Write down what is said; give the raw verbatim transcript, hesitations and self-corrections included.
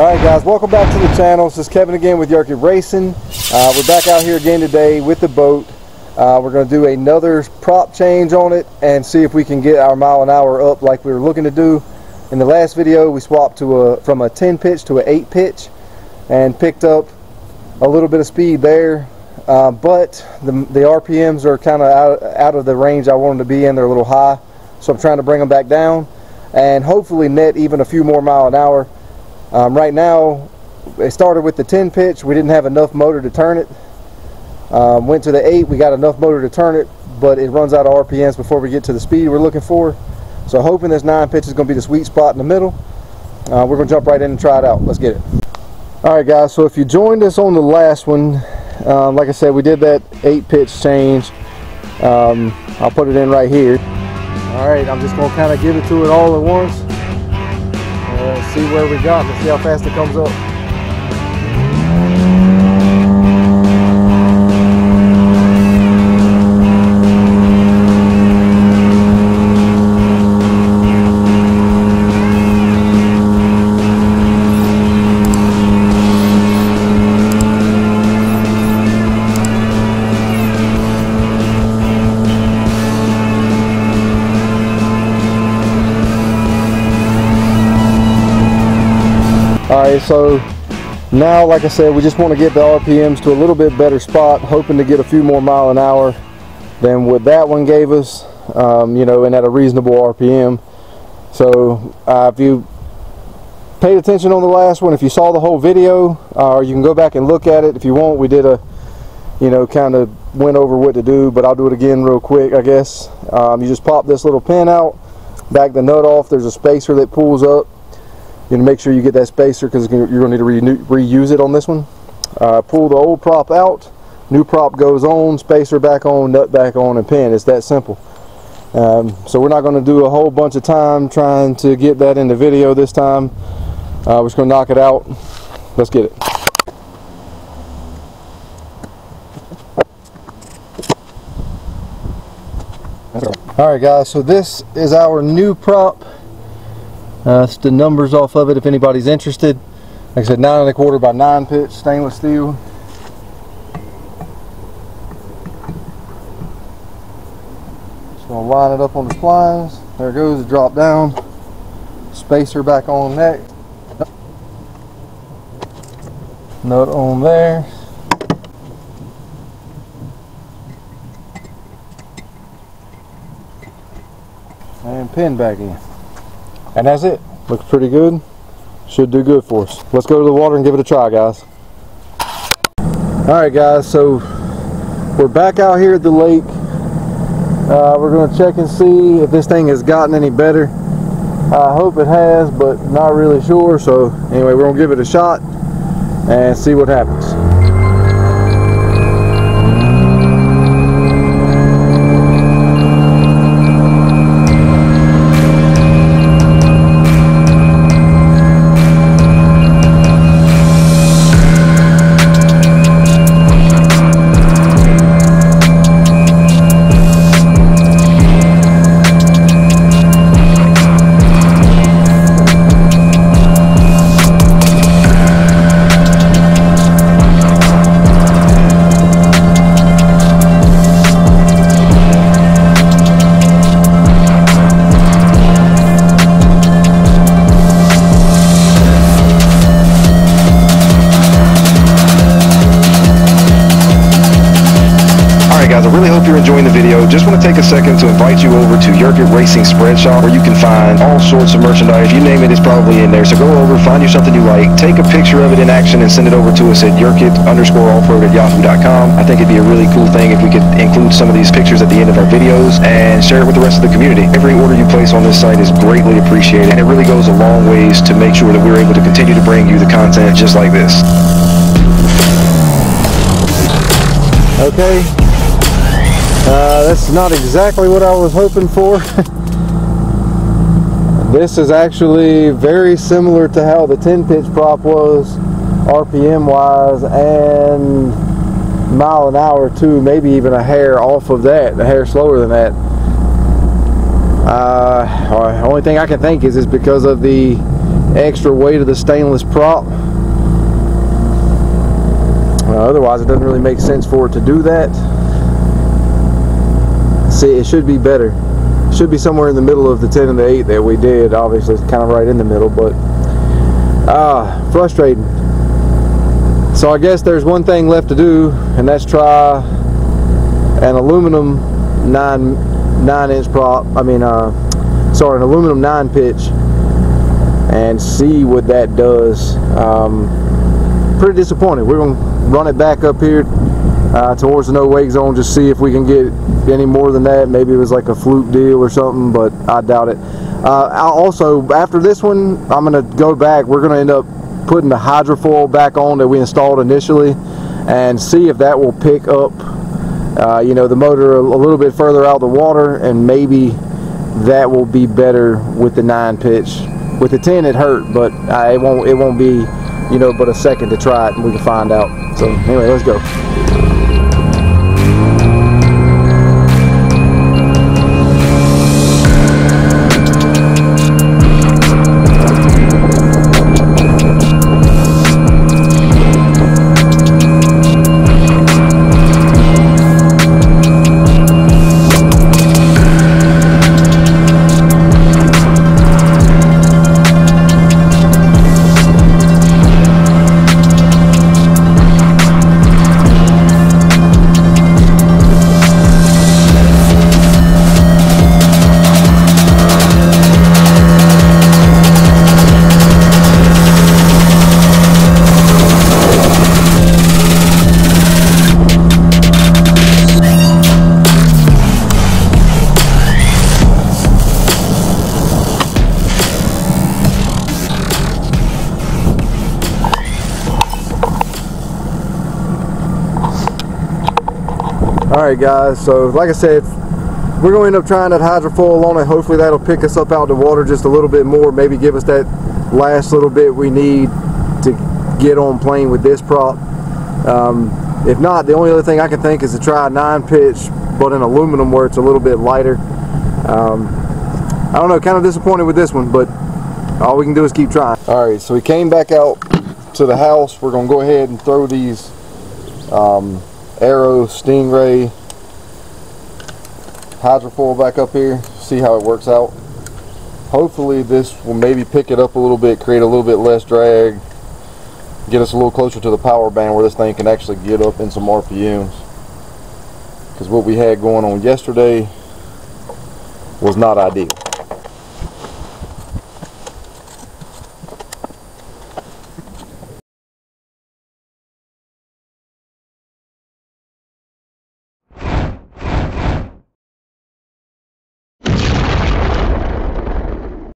Alright guys, welcome back to the channel. This is Kevin again with Yerkit Racing. Uh, we're back out here again today with the boat. Uh, we're going to do another prop change on it and see if we can get our mile an hour up like we were looking to do. In the last video we swapped to a, from a ten pitch to an eight pitch and picked up a little bit of speed there. Uh, but the, the R P Ms are kind of out, out of the range I want them to be in. They're a little high, so I'm trying to bring them back down and hopefully net even a few more mile an hour. Um, right now, it started with the ten pitch. We didn't have enough motor to turn it. Um, went to the eight. We got enough motor to turn it, but it runs out of R P Ms before we get to the speed we're looking for. So hoping this nine pitch is going to be the sweet spot in the middle. Uh, we're going to jump right in and try it out. Let's get it. All right, guys. So if you joined us on the last one, um, like I said, we did that eight pitch change. Um, I'll put it in right here. All right. I'm just going to kind of give it to it all at once. Let's see where we got. Let's see how fast it comes up. Alright, so now, like I said, we just want to get the R P Ms to a little bit better spot, hoping to get a few more mile an hour than what that one gave us, um, you know, and at a reasonable R P M. So uh, if you paid attention on the last one, if you saw the whole video, uh, or you can go back and look at it if you want. We did a, you know, kind of went over what to do, but I'll do it again real quick, I guess. Um, you just pop this little pin out, back the nut off, there's a spacer that pulls up. You know, make sure you get that spacer because you're going to need to re reuse it on this one. Uh, pull the old prop out, new prop goes on, spacer back on, nut back on, and pin. It's that simple. Um, so we're not going to do a whole bunch of time trying to get that in the video this time. Uh, we're just going to knock it out. Let's get it. Alright guys, so this is our new prop. Uh, it's the numbers off of it if anybody's interested. Like I said, nine and a quarter by nine pitch stainless steel. Just gonna line it up on the splines. There it goes, it dropped down. Spacer back on next. Nut on there. And pin back in. And that's it. Looks pretty good. Should do good for us. Let's go to the water and give it a try, guys. Alright guys, so we're back out here at the lake. Uh, we're going to check and see if this thing has gotten any better. I hope it has, but not really sure. So anyway, we're going to give it a shot and see what happens. Guys, I really hope you're enjoying the video. Just want to take a second to invite you over to Yerkit Racing Spread Shop, where you can find all sorts of merchandise. You name it, it's probably in there. So go over, find you something you like, take a picture of it in action, and send it over to us at Yerkit underscore offroad at yahoo dot com. I think it'd be a really cool thing if we could include some of these pictures at the end of our videos and share it with the rest of the community. Every order you place on this site is greatly appreciated, and it really goes a long ways to make sure that we're able to continue to bring you the content just like this. Okay. Uh, that's not exactly what I was hoping for. This is actually very similar to how the ten pitch prop was, R P M wise, and mile an hour too, maybe even a hair off of that, a hair slower than that. Uh, the only thing I can think is it's because of the extra weight of the stainless prop. Uh, otherwise it doesn't really make sense for it to do that. See, it should be better. It should be somewhere in the middle of the ten and the eight that we did. Obviously it's kind of right in the middle, but ah, frustrating. So I guess there's one thing left to do, and that's try an aluminum nine nine inch prop. I mean, uh, sorry, an aluminum nine pitch, and see what that does. Um, pretty disappointed. We're gonna run it back up here uh, towards the no wake zone, just see if we can get any more than that. Maybe it was like a fluke deal or something, but I doubt it. Uh, I also, after this one, I'm gonna go back. We're gonna end up putting the hydrofoil back on that we installed initially, and see if that will pick up uh, you know, the motor a, a little bit further out of the water, and maybe that will be better with the nine pitch. With the ten it hurt, but uh, it won't it won't be, you know, but a second to try it and we can find out. So anyway, let's go. Alright guys, so like I said, we're going to end up trying that hydrofoil on it. Hopefully that'll pick us up out of the water just a little bit more, maybe give us that last little bit we need to get on plane with this prop. Um, if not, the only other thing I can think is to try a nine pitch, but in aluminum where it's a little bit lighter. Um, I don't know, kind of disappointed with this one, but all we can do is keep trying. Alright, so we came back out to the house. We're going to go ahead and throw these um, Aero Stingray hydrofoil back up here, see how it works out. Hopefully this will maybe pick it up a little bit, create a little bit less drag, get us a little closer to the power band where this thing can actually get up in some R P Ms, because what we had going on yesterday was not ideal.